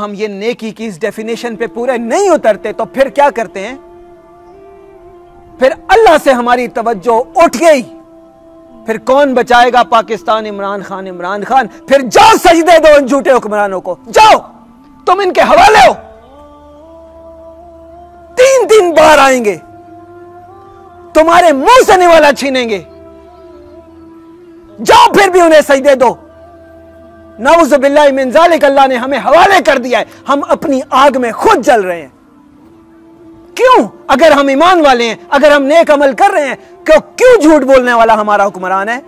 हम ये नेकी की इस डेफिनेशन पे पूरे नहीं उतरते तो फिर क्या करते हैं? फिर अल्लाह से हमारी तवज्जो उठ गई, फिर कौन बचाएगा पाकिस्तान? इमरान खान। फिर जाओ सजदे दो उन झूठे हुक्मरानों को, जाओ तुम इनके हवाले हो। 3 बार आएंगे, तुम्हारे मुंह से निवाला छीनेंगे, जाओ फिर भी उन्हें सजदे दो। नाऊज़ु बिल्लाहि मिन ज़ालिक, अल्लाह ने हमें हवाले कर दिया है, हम अपनी आग में खुद जल रहे हैं। क्यों? अगर हम ईमान वाले हैं, अगर हम नेक अमल कर रहे हैं, क्यों झूठ बोलने वाला हमारा हुक्मरान है?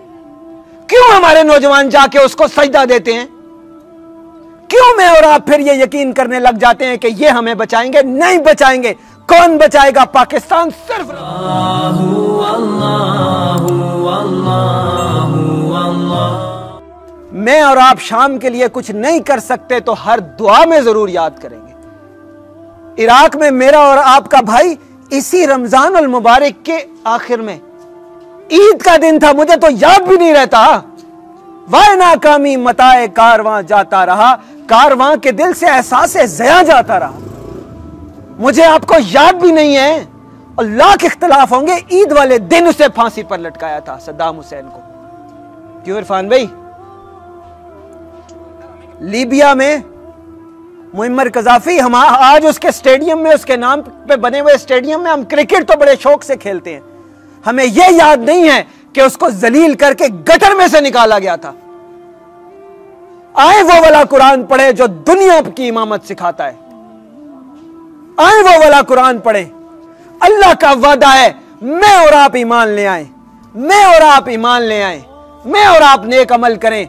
क्यों हमारे नौजवान जाके उसको सजदा देते हैं? क्यों मैं और आप फिर ये यकीन करने लग जाते हैं कि ये हमें बचाएंगे? नहीं बचाएंगे। कौन बचाएगा पाकिस्तान? सिर्फ अल्लाह। मैं और आप शाम के लिए कुछ नहीं कर सकते तो हर दुआ में जरूर याद करेंगे। इराक में मेरा और आपका भाई इसी रमजान अल मुबारक के आखिर में, ईद का दिन था, मुझे तो याद भी नहीं रहता, वाह नाकामी मताए कारवां जाता रहा, कारवां के दिल से एहसास जया जाता रहा। मुझे आपको याद भी नहीं है। अल्लाह के खिलाफ होंगे, ईद वाले दिन उसे फांसी पर लटकाया था सद्दाम हुसैन को। क्यों इरफान भाई? लीबिया में मुअम्मर गद्दाफी, हम आज उसके स्टेडियम में, उसके नाम पे बने हुए स्टेडियम में हम क्रिकेट तो बड़े शौक से खेलते हैं, हमें यह याद नहीं है कि उसको जलील करके गटर में से निकाला गया था। आए वो वाला कुरान पढ़े जो दुनिया की इमामत सिखाता है, आए वो वाला कुरान पढ़े। अल्लाह का वादा है, मैं और आप ईमान ले आए, मैं और आप ईमान ले आए, मैं और आप नेक अमल करें।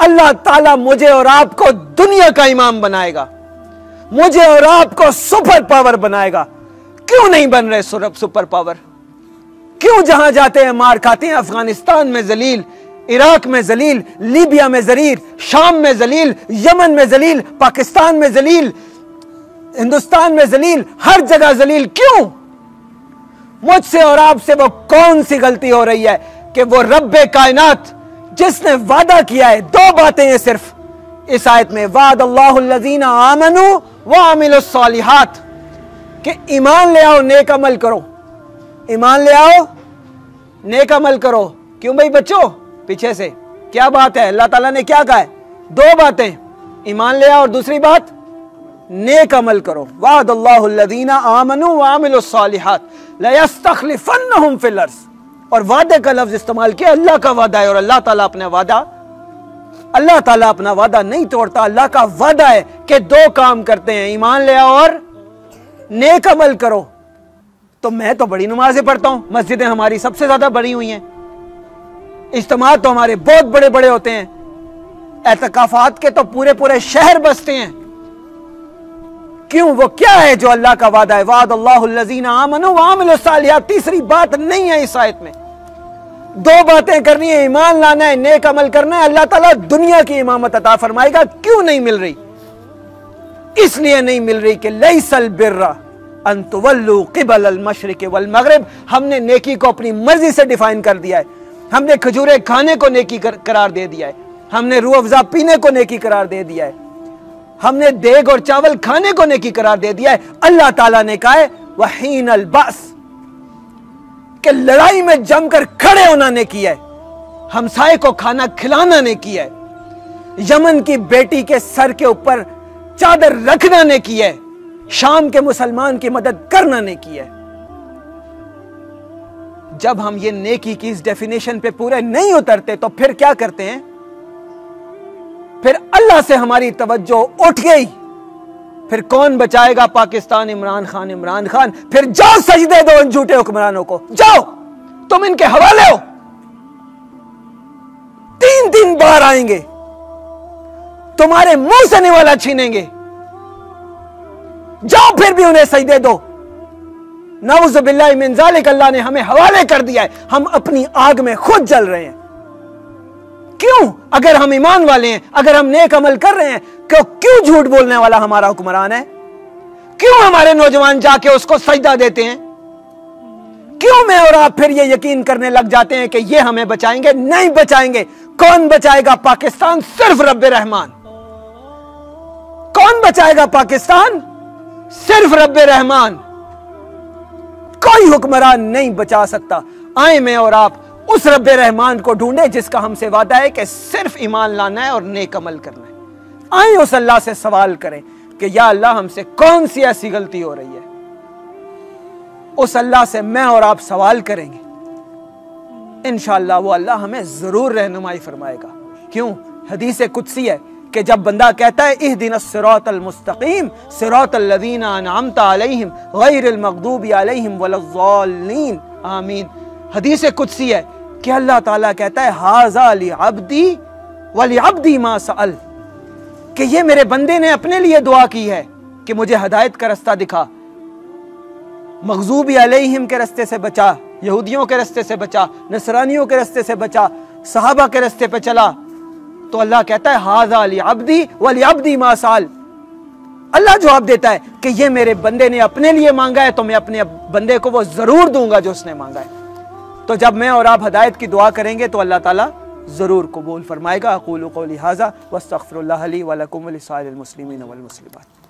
अल्लाह ताला मुझे और आपको दुनिया का इमाम बनाएगा, मुझे और आपको सुपर पावर बनाएगा। क्यों नहीं बन रहे सुपर पावर? क्यों जहां जाते हैं मार खाते हैं? अफगानिस्तान में जलील, इराक में जलील, लीबिया में जलील, शाम में जलील, यमन में जलील, पाकिस्तान में जलील, हिंदुस्तान में जलील, हर जगह जलील। क्यों? मुझसे और आपसे वो कौन सी गलती हो रही है कि वो रब्बे कायनात जिसने वादा किया है, 2 बातें हैं सिर्फ इस आयत में, वादल्लाहुल्लज़ीना आमनू व अमिलुस्सालिहात, कि ईमान ले आओ, नेक अमल करो, ईमान ले आओ, नेक अमल करो। क्यों भाई बच्चों? पीछे से क्या बात है? अल्लाह ताला ने क्या कहा है? 2 बातें, ईमान ले आओ और दूसरी बात नेक अमल करो। वादल्लाहुल्लज़ीना आमनू व अमिलुस्सालिहात लयस्तखलिफन्नहुम फिल अर्ज़। और वादे का लफ्ज इस्तेमाल किया, अल्लाह का वादा है, और अल्लाह ताला अपना वादा नहीं तोड़ता। अल्लाह का वादा है कि 2 काम करते हैं, ईमान ले आओ और नेक अमल करो। तो मैं तो बड़ी नमाजें पढ़ता हूं, मस्जिदें हमारी सबसे ज्यादा बड़ी हुई हैं, इज्तिमा तो हमारे बहुत बड़े बड़े होते हैं, एतकाफात के तो पूरे शहर बसते हैं। क्यों? वो क्या है जो अल्लाह का वादा है? वादल्लाहुल्लज़ीना आमनू वअमिलुस्सालिहात। तीसरी बात नहीं है इस आयत में, 2 बातें करनी है, ईमान लाना है, नेक अमल करना है। अल्लाह ताला दुनिया की इमामत अता फरमाएगा। क्यों नहीं मिल रही? इसलिए नहीं मिल रही कि लैसल बिर्रा अन तुवल्लू क़िबलल मशरिक़ि वल मग़रिब। हमने नेकी को अपनी मर्जी से डिफाइन कर दिया है, हमने खजूरें खाने को नेकी करार दे दिया है, हमने रूह अफ़ज़ा पीने को नेकी करार दे दिया है, हमने देग और चावल खाने को नेकी करार दे दिया है। अल्लाह ताला ने कहा है वहीन अल बास, के लड़ाई में जमकर खड़े होना नेकी है, हमसाए को खाना खिलाना नेकी है, यमन की बेटी के सर के ऊपर चादर रखना नेकी है, शाम के मुसलमान की मदद करना नेकी है। जब हम ये नेकी की इस डेफिनेशन पे पूरे नहीं उतरते तो फिर क्या करते हैं? फिर अल्लाह से हमारी तवज्जो उठ गई, फिर कौन बचाएगा पाकिस्तान? इमरान खान। फिर जाओ सजदे दो उन झूठे हुक्मरानों को, जाओ तुम इनके हवाले हो। 3 बार आएंगे, तुम्हारे मुंह से निवाला छीनेंगे, जाओ फिर भी उन्हें सजदे दो। नाऊज़ु बिल्लाहि मिन ज़ालिक, अल्लाह ने हमें हवाले कर दिया है, हम अपनी आग में खुद जल रहे हैं। क्यों? अगर हम ईमान वाले हैं, अगर हम नेक अमल कर रहे हैं, क्यों झूठ बोलने वाला हमारा हुक्मरान है? क्यों हमारे नौजवान जाके उसको सजदा देते हैं? क्यों मैं और आप फिर ये यकीन करने लग जाते हैं कि ये हमें बचाएंगे? नहीं बचाएंगे। कौन बचाएगा पाकिस्तान? सिर्फ रब्बे रहमान। कौन बचाएगा पाकिस्तान? सिर्फ रब्बे रहमान। कोई हुक्मरान नहीं बचा सकता। आए मैं और आप उस रब्बे रहमान को ढूंढे जिसका हमसे वादा है कि सिर्फ ईमान लाना है और नेक अमल करना है। आए उस अल्लाह से सवाल करें कि या अल्लाह हमसे कौन सी ऐसी गलती हो रही है। उस अल्लाह से मैं और आप सवाल करेंगे, इंशाअल्लाह वो अल्लाह हमें जरूर रहनुमाई फरमाएगा। क्यों? हदीस कुदसी है कि जब बंदा कहता है इहदिनस सिरातल मुस्तकीम सिरातल लज़ीना अनअमत अलैहिम गैरिल मग़दूबि अलैहिम वलज़्ज़ालिन आमीन। हदीस कुदसी है कि अल्लाह ताला कहता है हाज़ा लि अब्दी वलि अब्दी मा सअल, कि ये मेरे बंदे ने अपने लिए दुआ की है कि मुझे हदायत का रास्ता दिखा, मग़ज़ूबि अलैहिम के रास्ते से बचा, यहूदियों के रास्ते से बचा, नसरानियों के रास्ते से बचा, सहाबा के रास्ते पे चला। तो अल्लाह कहता है हाज़ा लि अब्दी वलि अब्दी मा सअल। अल्लाह जवाब देता है कि ये मेरे बंदे ने अपने लिए मांगा है तो मैं अपने बंदे को वो जरूर दूंगा जो उसने मांगा है। तो जब मैं और आप हदायत की दुआ करेंगे तो अल्लाह ताला ज़रूर कबूल फरमाएगा। अक़ूलु क़ौली हाज़ा वस्तग़फ़िरुल्लाह ली व लकुम वलिसाइरिल मुस्लिमीन वल मुस्लिमात।